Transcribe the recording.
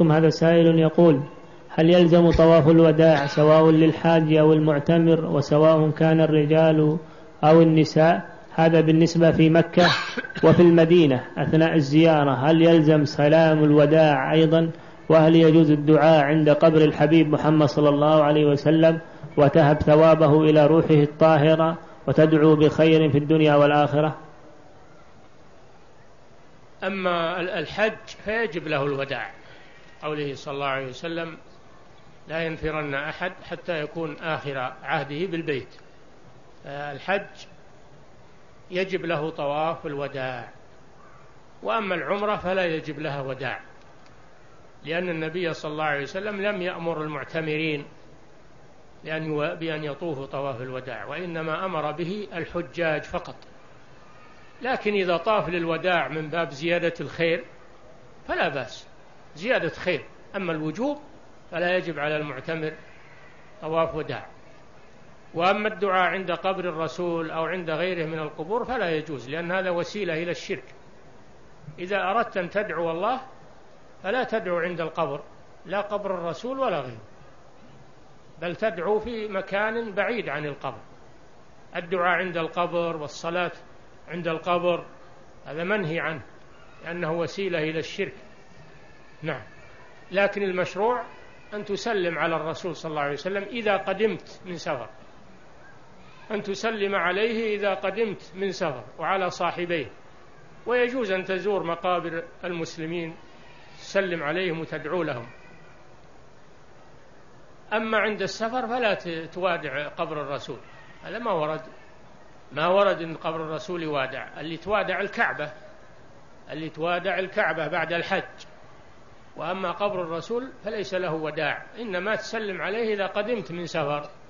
هذا سائل يقول: هل يلزم طواف الوداع سواء للحاج أو المعتمر، وسواء كان الرجال أو النساء؟ هذا بالنسبة في مكة. وفي المدينة أثناء الزيارة هل يلزم سلام الوداع أيضا؟ وهل يجوز الدعاء عند قبر الحبيب محمد صلى الله عليه وسلم وتهب ثوابه إلى روحه الطاهرة وتدعو بخير في الدنيا والآخرة؟ أما الحج فيجب له الوداع، قوله صلى الله عليه وسلم: لا ينفرن أحد حتى يكون آخر عهده بالبيت. الحج يجب له طواف الوداع. وأما العمرة فلا يجب لها وداع، لأن النبي صلى الله عليه وسلم لم يأمر المعتمرين بأن يطوفوا طواف الوداع، وإنما أمر به الحجاج فقط. لكن إذا طاف للوداع من باب زيادة الخير فلا بأس، زيادة خير. أما الوجوب فلا يجب على المعتمر طواف وداع. وأما الدعاء عند قبر الرسول أو عند غيره من القبور فلا يجوز، لأن هذا وسيلة إلى الشرك. إذا أردت أن تدعو الله فلا تدعو عند القبر، لا قبر الرسول ولا غيره، بل تدعو في مكان بعيد عن القبر. الدعاء عند القبر والصلاة عند القبر هذا منهي عنه، لأنه وسيلة إلى الشرك. نعم. لكن المشروع أن تسلم على الرسول صلى الله عليه وسلم إذا قدمت من سفر، أن تسلم عليه إذا قدمت من سفر وعلى صاحبيه. ويجوز أن تزور مقابر المسلمين، تسلم عليهم وتدعو لهم. أما عند السفر فلا توادع قبر الرسول، هذا ما ورد أن قبر الرسول يوادع. اللي توادع الكعبة، اللي توادع الكعبة بعد الحج. وأما قبر الرسول فليس له وداع، إنما تسلم عليه إذا قدمت من سفر.